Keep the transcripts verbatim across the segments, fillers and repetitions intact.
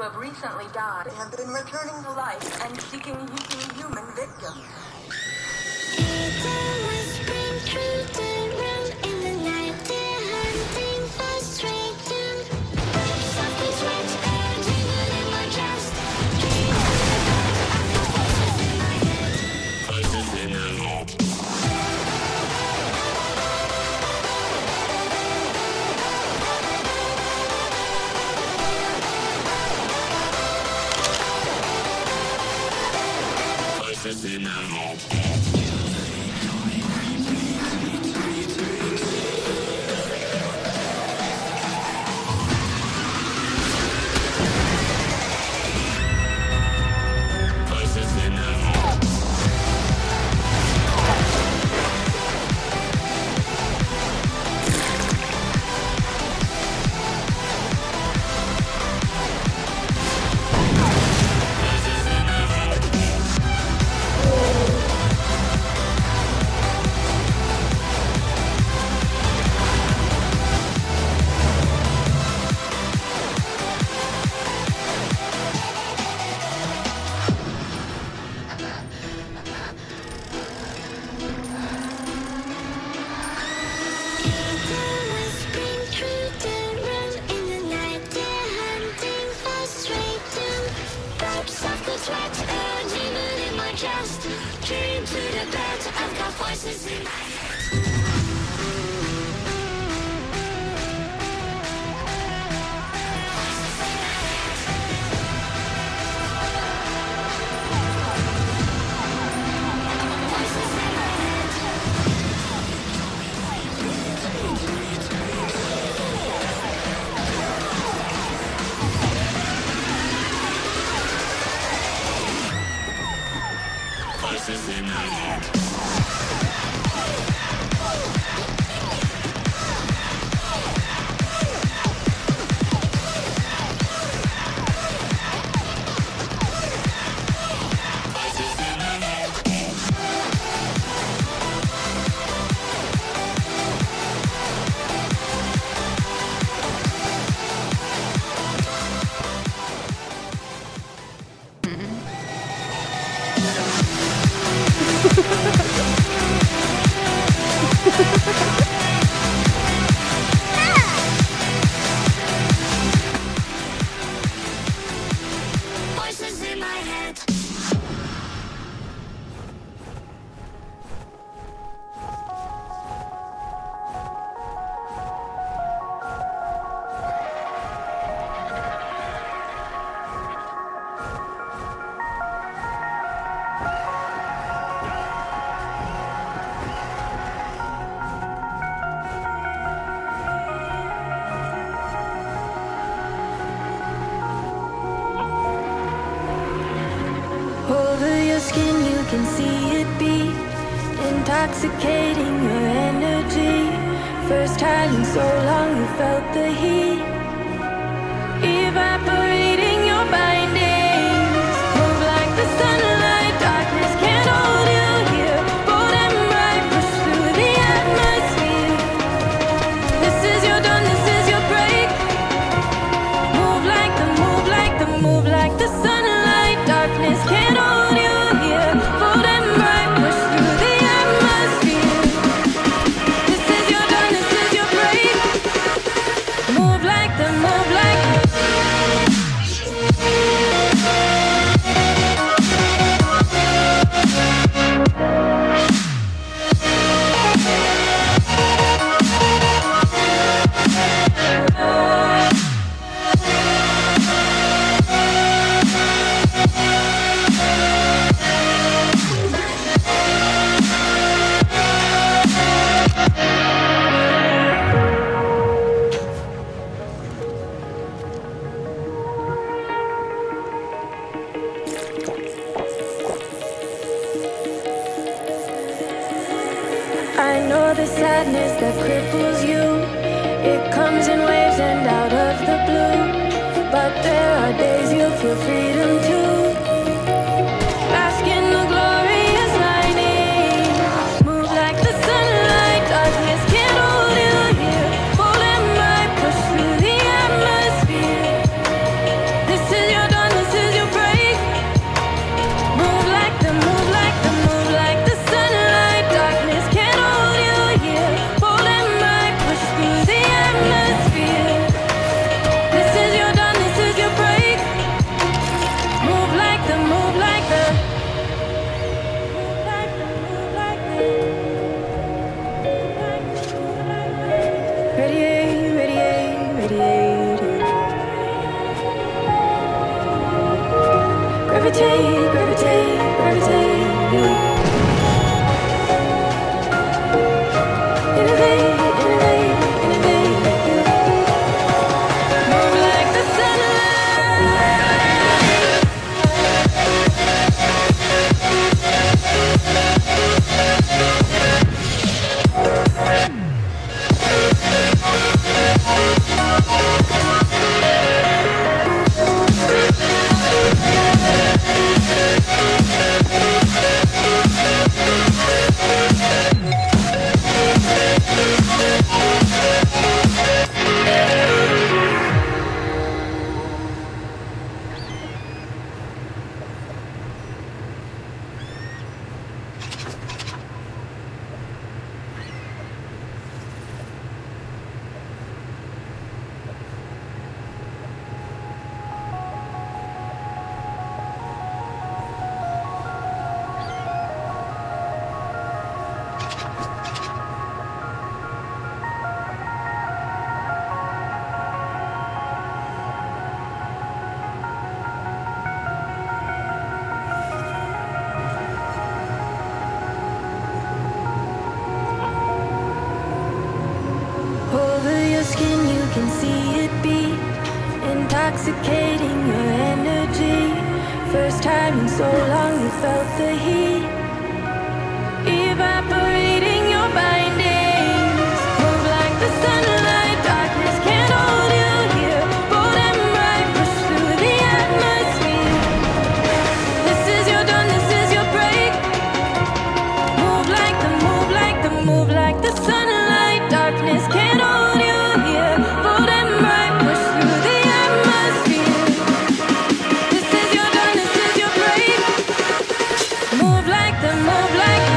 who have recently died have been returning to life and seeking human victims. Ethan was spring-treated around in the night. They're hunting for Straton. Something sweats and jiggled in my chest. Dreams of the dark and the voices in my head. Voices in my head. Voices in my head. Just dream to the bed. I've got voices in my voices in my head. Voices in my head. Mm-hmm. Voices in my head. Skin, you can see it beat, intoxicating your energy. First time in so long you felt the heat evaporating your bindings. Move like the sunlight, darkness can't hold you here. Bold and bright, push through the atmosphere. This is your dawn, this is your break. Move like the, move like the, move like the sunlight. Darkness can't hold you. I know the sadness that cripples you. It comes in waves and out of the blue. But there are days you feel freedom too. Bask in the glorious lightning. Move like the sunlight. Darkness can't hold you here. Bold and bright, push through the atmosphere. This is your intoxicating your energy. First time in so long you felt the heat evaporating your bindings. Move like the sunlight, darkness can't hold you here. Bold and bright, push through the atmosphere. This is your dawn, this is your break. Move like the, move like the, move like the sunlight. Darkness can't hold you here. Bold and bright, push through the atmosphere. This is your dawn, this is your break. Move like the, move like the.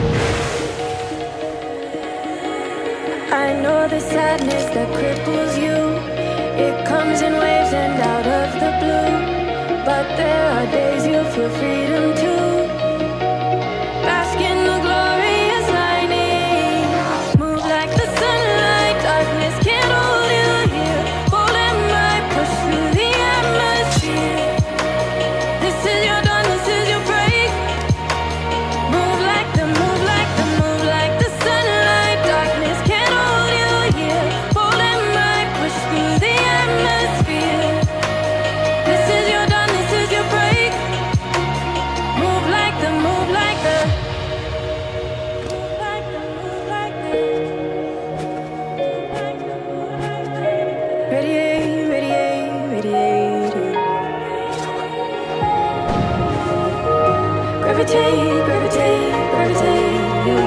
I know the sadness that cripples you. It comes in waves and out of the blue. But there are days you feel freedom too. Gravitate, gravitate, gravitate, you.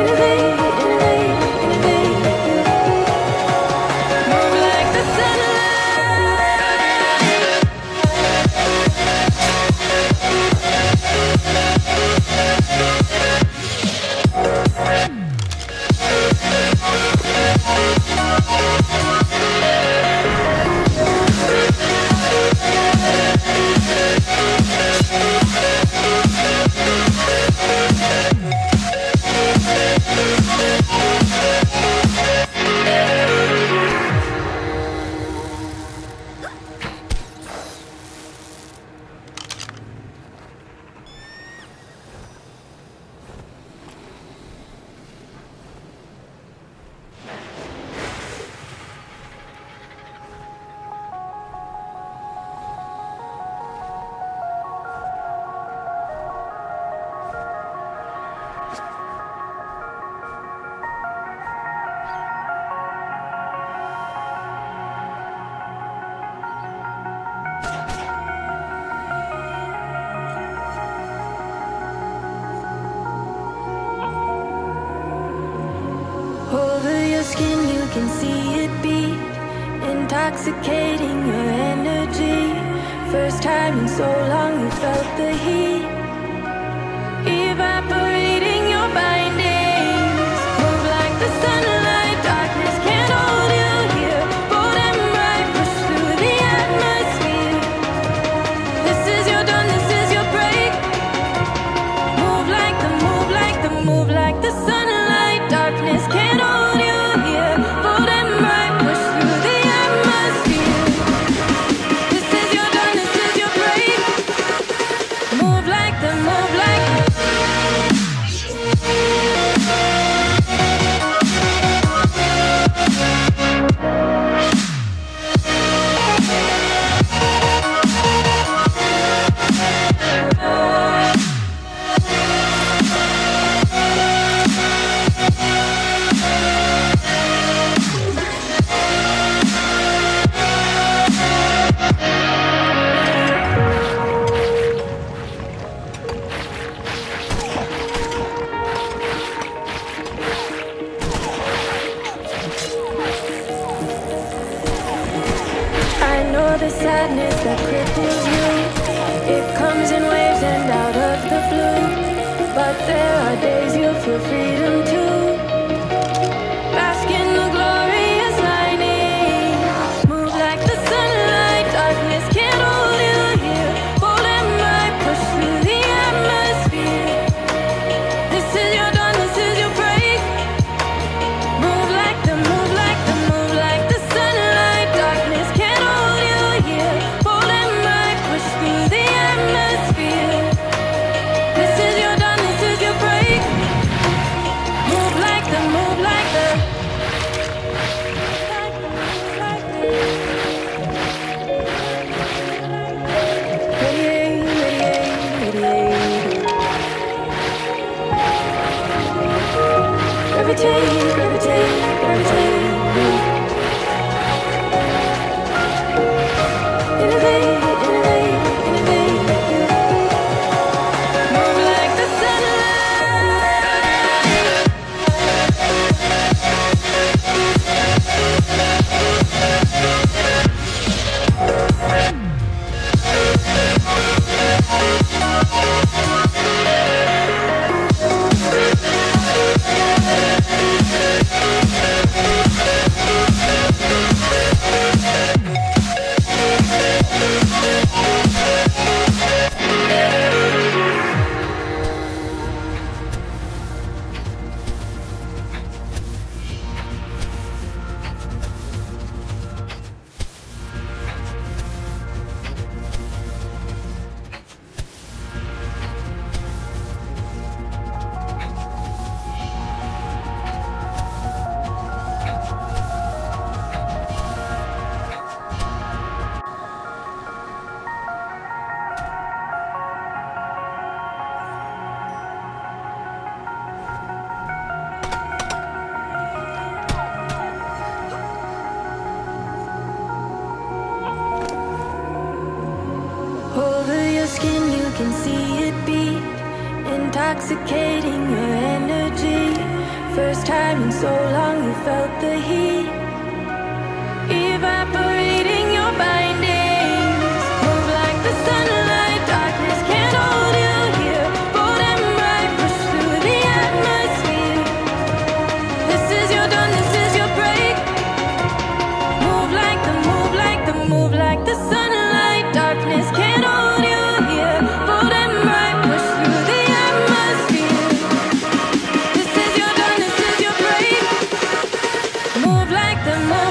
Innovate, innovate, innovate, you. Move like the sunlight. Skin, you can see it beat, intoxicating your energy. First time in so long you felt the heat evaporating your bindings. Move like the sunlight, darkness can't hold you here. Bold and bright, push through the atmosphere. This is your dawn, this is your break. Move like the, move like the, move like the sunlight. Darkness can't hold you. The sadness that cripples you, it comes in waves and out of the blue. But there are for freedom to bask in the glorious lightning. Move like the sunlight, darkness can't hold you here. Holding my push through the atmosphere. This is your dawn, this is your break. Move like the, move like the, move like the sunlight. Darkness can't hold you here. Holding my push through the atmosphere. This is your dawn, this is your break. Move like the, move like the, move like the, radiate, radiate, radiate. Gravitate, gravitate, gravitate. Innovate, innovate, innovate. Move like the sunlight. Over your skin, you can see it beat, intoxicating your energy. First time in so long you felt the heat evaporating your bindings. Move like the sunlight, darkness can't hold you here. Bold and bright, push through the atmosphere. This is your dawn, this is your break. Move like the, move like the, move like the sunlight. Darkness can't hold you here. Bold and bright, push through the atmosphere. This is your dawn, this is your break. Move like the moon.